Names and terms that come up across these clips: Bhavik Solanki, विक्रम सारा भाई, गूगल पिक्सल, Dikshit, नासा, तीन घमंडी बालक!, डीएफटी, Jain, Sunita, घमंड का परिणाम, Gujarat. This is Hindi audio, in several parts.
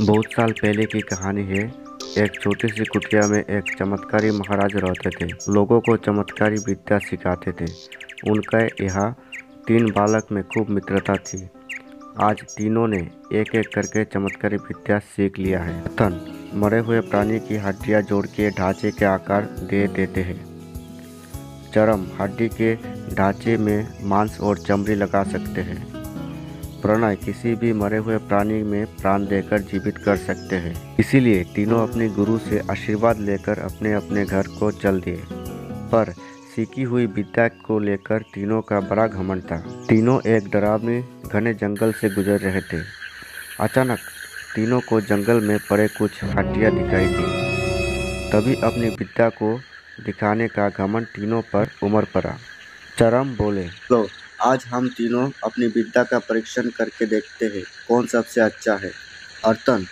बहुत साल पहले की कहानी है। एक छोटी सी कुटिया में एक चमत्कारी महाराज रहते थे। लोगों को चमत्कारी विद्या सिखाते थे। उनका यहाँ तीन बालक में खूब मित्रता थी। आज तीनों ने एक एक करके चमत्कारी विद्या सीख लिया है। तन मरे हुए प्राणी की हड्डियाँ जोड़ के ढांचे के आकार दे देते हैं। चरम हड्डी के ढांचे में मांस और चमड़ी लगा सकते हैं। प्राण किसी भी मरे हुए प्राणी में प्राण देकर जीवित कर सकते हैं। इसीलिए तीनों अपने गुरु से आशीर्वाद लेकर अपने अपने घर को चल दिए। पर सीखी हुई विद्या को लेकर तीनों का बड़ा घमंड था। तीनों एक डरावने घने जंगल से गुजर रहे थे। अचानक तीनों को जंगल में पड़े कुछ हड्डियाँ दिखाई दी। तभी अपनी विद्या को दिखाने का घमंड तीनों पर उमड़ पड़ा। चरम बोले, लो आज हम तीनों अपनी विद्या का परीक्षण करके देखते हैं कौन सबसे अच्छा है। अर्तन,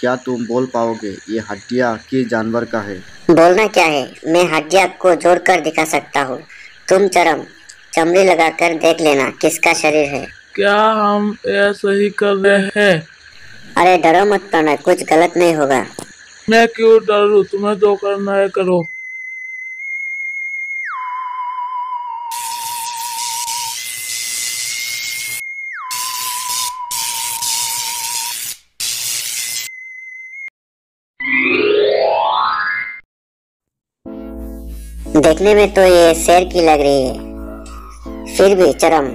क्या तुम बोल पाओगे ये हड्डियाँ किस जानवर का है? बोलना क्या है, मैं हड्डियाँ को जोड़कर दिखा सकता हूँ। तुम चरम, चमड़ी लगाकर देख लेना किसका शरीर है। क्या हम यह सही कर रहे हैं? अरे डरो मत प्रणय, कुछ गलत नहीं होगा। मैं क्यों डरूं, तुम्हें जो करना है करो। देखने में तो ये शेर की लग रही है। फिर भी चरम,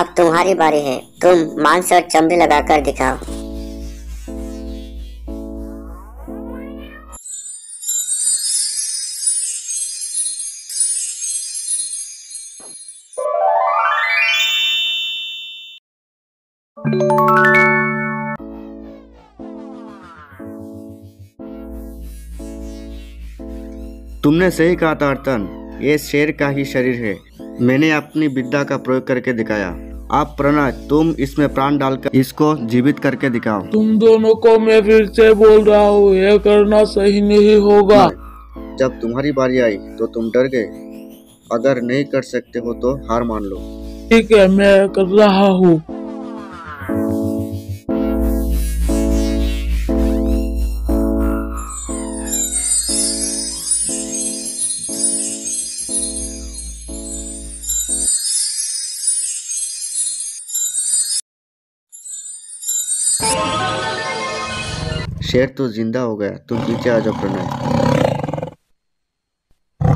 अब तुम्हारी बारी है। तुम मांस और चमड़ी लगाकर दिखाओ। तुमने सही कहा था अर्तन, ये शेर का ही शरीर है। मैंने अपनी विद्या का प्रयोग करके दिखाया। आप प्रणय, तुम इसमें प्राण डालकर इसको जीवित करके दिखाओ। तुम दोनों को मैं फिर से बोल रहा हूँ, यह करना सही नहीं होगा। जब तुम्हारी बारी आई तो तुम डर गए। अगर नहीं कर सकते हो तो हार मान लो। ठीक है, मैं कर रहा हूँ। शेर तो जिंदा हो गया, तुम पीछे आ जाओ प्रणय।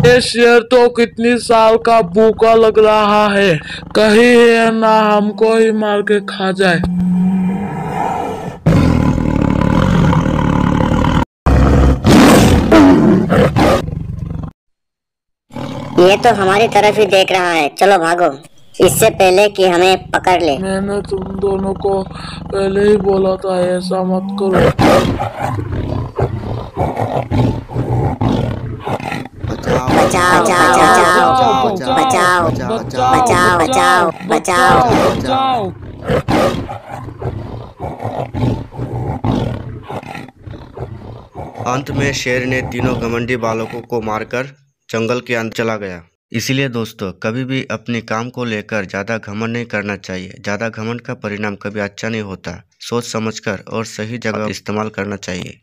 ये शेर तो कितनी साल का भूखा लग रहा है, कहीं है ना हमको ही मार के खा जाए। ये तो हमारी तरफ ही देख रहा है, चलो भागो इससे पहले कि हमें पकड़ ले। मैंने तुम दोनों को पहले ही बोला था ऐसा मत करो। बचाओ बचाओ बचाओ बचाओ बचाओ बचाओ बचाओ बचाओ बचाओ। अंत में शेर ने तीनों घमंडी बालकों को मारकर जंगल के अंदर चला गया। इसलिए दोस्तों, कभी भी अपने काम को लेकर ज़्यादा घमंड नहीं करना चाहिए। ज़्यादा घमंड का परिणाम कभी अच्छा नहीं होता। सोच समझकर और सही जगह इस्तेमाल करना चाहिए।